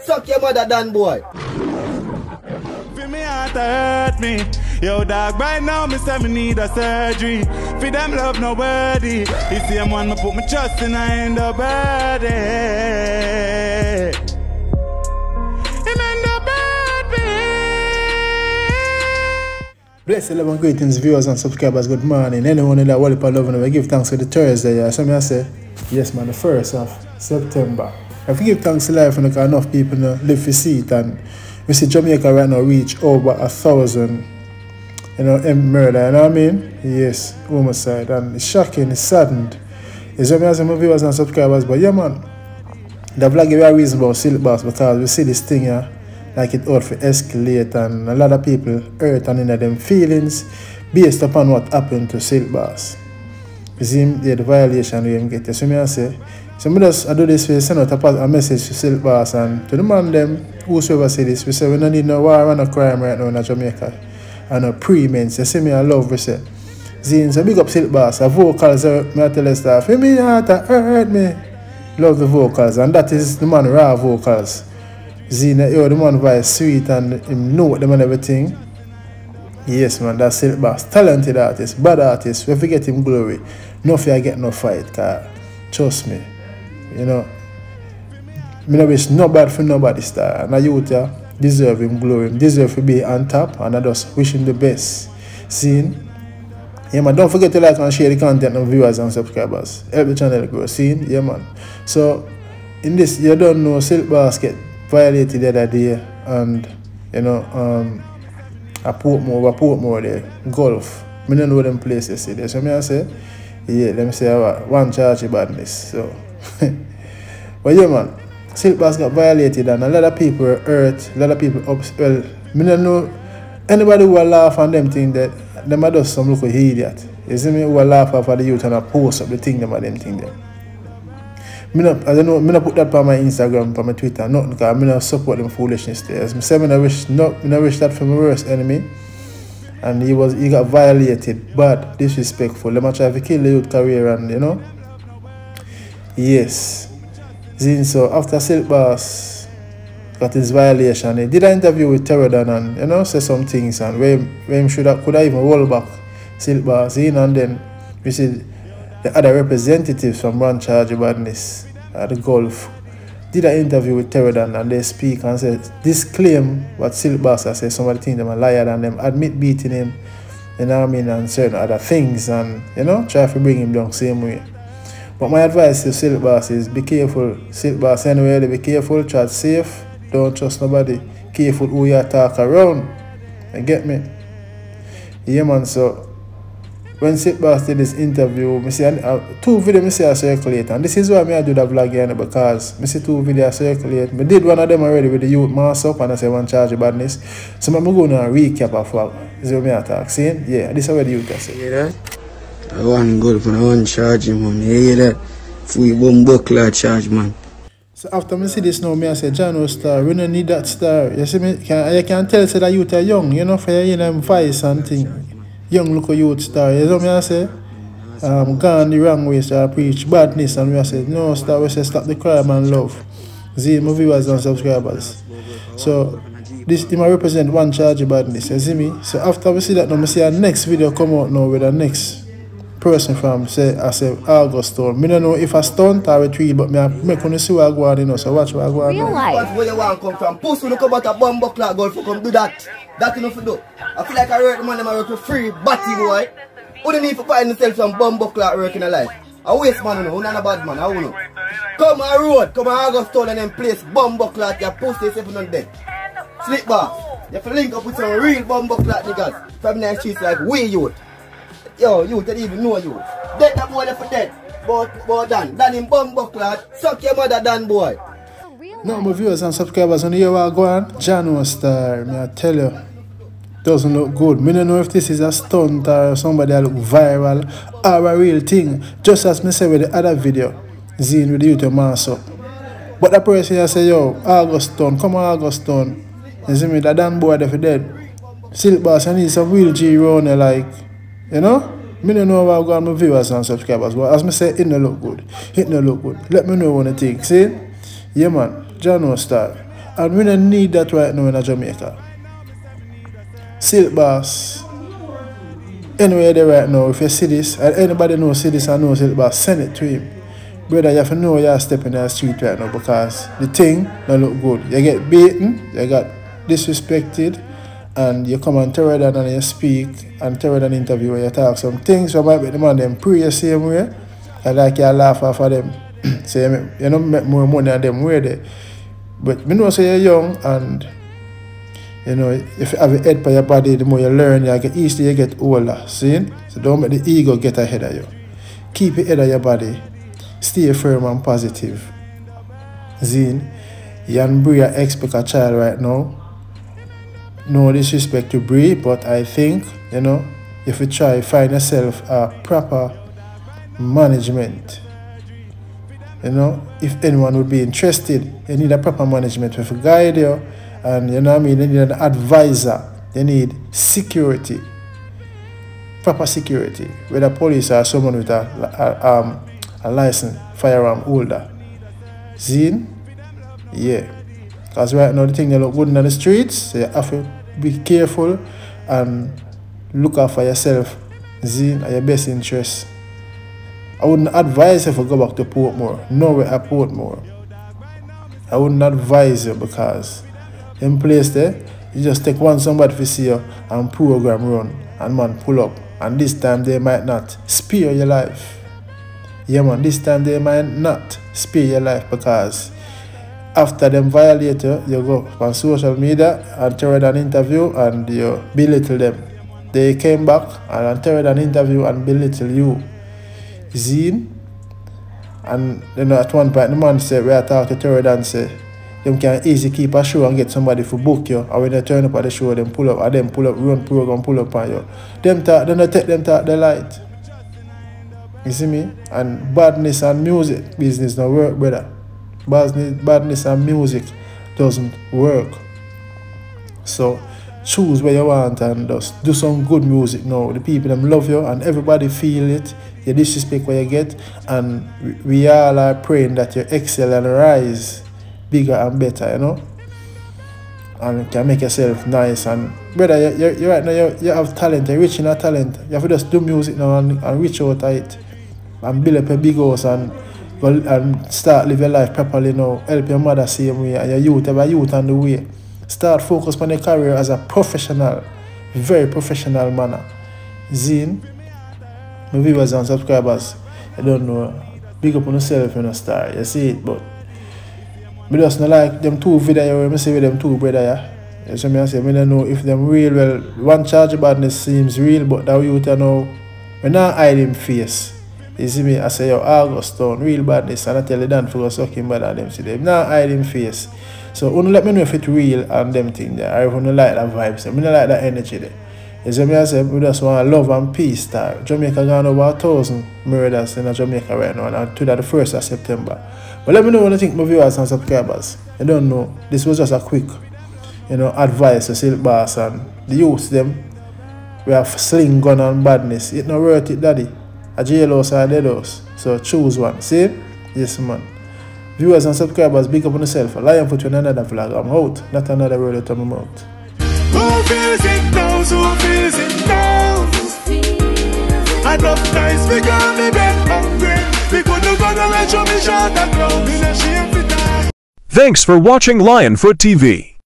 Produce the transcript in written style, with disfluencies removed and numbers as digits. Suck your mother, Dan boy. Feel me heart hurt me. Yo, dog, right now, me say me need a surgery. For them love nobody. You see, I'm one, me put my trust in, I end up bad. Bless, love and greetings, viewers and subscribers. Good morning. Anyone in that wallop of love, and we give thanks for the Thursday. Yeah. So me I say, yes man, the 1st of September. If we give thanks to life, and enough people live for seat, and we see Jamaica right now reach over 1,000, you know, murder. You know what I mean? Yes, homicide, and it's shocking, it's saddened. It's what me I say, my viewers and subscribers. But yeah man, the vlog give you a reason about Silk Boss, because we see this thing here. Yeah, like it ought to escalate, and a lot of people hurt and in them feelings based upon what happened to Silk Boss. You see him, the violation we him get. So me I say, so me just I do this we send out a message to Silk Boss and to the man them whosoever say this, we say we don't need no war and no crime right now in Jamaica. And no pre-men, so see me I love we say. Zine, so big up Silk Boss, the vocals are me I tell the staff, me heart hurt me. Love the vocals, and that is the man raw vocals. Zina, yo, the man voice sweet and him know them and everything. Yes man, that's Silk Boss. Talented artist, bad artist, we forget him glory. No fear get no fight, car. Trust me. You know, me no wish no bad for nobody star. And a youth yeah, deserve him glory, deserve to be on top, and I just wish him the best. Seen? Yeah man, don't forget to like and share the content of viewers and subscribers. Help the channel grow. Seen? Yeah man. So in this, you don't know Silk Boss violated the other day, and you know, a Portmore there, golf. I don't know them places there. So I say, yeah, let me say one charge badness. So but yeah man, Silk Boss got violated and a lot of people hurt, a lot of people up. Well, I don't know anybody who laugh on them thing that them does some look idiot. You see me who laugh after the youth and I post up the thing them and them thing there. I don't know, I don't put that on my Instagram, on my Twitter, nothing, because I don't support them foolishness there. As I said, I wish that for my worst enemy. And he got violated, bad, disrespectful. They try to kill the youth career and, you know. Yes. Zin, so after Silk Boss got his violation, he did an interview with Teredan and, you know, say some things and where he could have even roll back Silk Boss in, and then we see the other representatives from Brand Charger Badness at the Gulf did an interview with Teredan, and they speak and say disclaim what Silk Boss has said. Somebody think them a liar and them admit beating him, you know what I mean, and certain other things, and you know, try to bring him down same way. But my advice to Silk Boss is be careful. Silk Boss anywhere, be careful, try safe, don't trust nobody, careful who you talk around. You get me? Yeah man, so when Silk Boss did this interview, I see two videos I circulate, and this is why I do the vlog here, because I see two videos circulate. I did one of them already with the youth mass up, and I say one charge of badness. So I'm going to recap of what I talk. See? Yeah, this is where the youth are saying. You hear that? I want goal for one charge, man. You hear that? Free bomb buckler charge, man. So after I see this now, I say, Jano star, we don't need that star. You see me? I can tell that the youth are young, you know, for your voice and thing. Young local youth star, you know what I say? Gone the wrong way, so I preach badness, and we say, no star, we say stop the crime and love. See my viewers and subscribers. So this team represent one charge of badness, you see me? So after we see that now, we see our next video come out now with the next person from I say August Stone. I don't know if I stunt or retreat, but I can see what I go on, you know, so watch what I go on. Real life. That's where you want to come from. Puss will come out a bomb buckler girl for come do that. That enough to do. I feel like I work the man and I work for free, batty boy. Who don't need to find themselves some bomb buckler work in a life? I waste man, you know, not a bad man, I know. Come on road, come on August Stone and then place bomb buckler your pussy yourself on dead. Silk Boss, you have to link up with some real bomb buckler niggas from the streets like way youth. Yo, you don't even know you. Dead that boy for dead. Boy Dan in bomb buckler, suck your mother Dan boy. No, my viewers and subscribers, on here I go on. Jano star, me I tell you, doesn't look good. Me don't know if this is a stunt or somebody that look viral or a real thing. Just as me say with the other video, Zine with you to mass up. But the person here say, yo, August Stone, come on August Stone. You see me, that Dan boy there for dead. Silk Boss, I need some real G around there, like, you know? Me don't know how I go on my viewers and subscribers, but as me say, it no look good. It no look good. Let me know what you think, see? Yeah man. Jano star. And we don't need that right now in Jamaica. Silk Boss. Anyway, there right now, if you see this, and anybody knows see this and knows Silk Boss, send it to him. Brother, you have to know you're stepping down the street right now because the thing don't look good. You get beaten, you got disrespected, and you come on Teredan and you speak, and Teredan interview where you talk some things. So might make the man them pray the same way. I like you laugh off of them. So you don't make more money than them where they. But me know say you're young and you know, if you have a head for your body, the more you learn, you get easily you get older. See? So don't make the ego get ahead of you. Keep the head of your body. Stay firm and positive. Zine, you and Bree are expect a child right now. No disrespect to Bree, but I think, you know, if you try find yourself a proper management, you know, if anyone would be interested, you need a proper management with a guide you, and you know what I mean, you need an advisor, you need security, proper security, whether police or someone with a license, firearm holder. Zine? Yeah. Because right now the thing that look good in the streets, so you have to be careful and look out for yourself, Zine, at your best interest. I wouldn't advise you to go back to Portmore, nowhere at Portmore. I wouldn't advise you because in place there, you just take one somebody to see you and program run and man pull up. And this time they might not spare your life. Yeah man, this time they might not spare your life because after them violate you, you go on social media and carry an interview and you belittle them. They came back and carried an interview and belittle you. Zine. And you know at one point the man said we are talking to Teredan say them can easy keep a show and get somebody for book you, and when they turn up at the show them pull up and them pull up run program pull up on you. Them talk then they take them talk the light. You see me? And badness and music business don't work, brother. Badness and music doesn't work. So choose where you want and just do some good music now. The people them love you and everybody feel it. You disrespect what you get, and we all are praying that you excel and rise bigger and better, you know, and you can make yourself nice. And brother, you right now you have talent, you're rich in a talent. You have to just do music now and reach out at it and build up a big house and start live your life properly now. Help your mother same way and your youth, have a youth on the way. Start focus on your career as a professional, very professional manner. Zine, my viewers and subscribers, I don't know, big up on yourself when you start, you see it, but I just not like them two videos, I say with them two brother, yeah? You see me, I say, I don't know if them real, well, Brand Charger Badness seems real, but that youth, you know, I don't hide him face. You see me, I say, yo, August Town, real badness, and I tell you, Dan, for go suck him better than them, see them, I don't hide him face. So, only let me know if it's real and them thing there. I don't like that vibe. So, I don't like that energy there. You see me, I say, we just want love and peace time. Jamaica gone over 1,000 murders in Jamaica right now, and to that the 1st of September. But let me know what you think, my viewers and subscribers. I don't know. This was just a quick, you know, advice to Silk Boss and the youth them. We have sling gun and badness. It's not worth it, daddy. A jailhouse or a deadhouse. So, choose one. See? Yes, man. Viewers and subscribers, big up on yourself. Lion Foot to another vlog. I'm out. Not another word out of my mouth. Who feels it knows? Who feels it knows? I love nice because they get hungry. We couldn't go to let you be shot and close. Thanks for watching Lion Foot TV.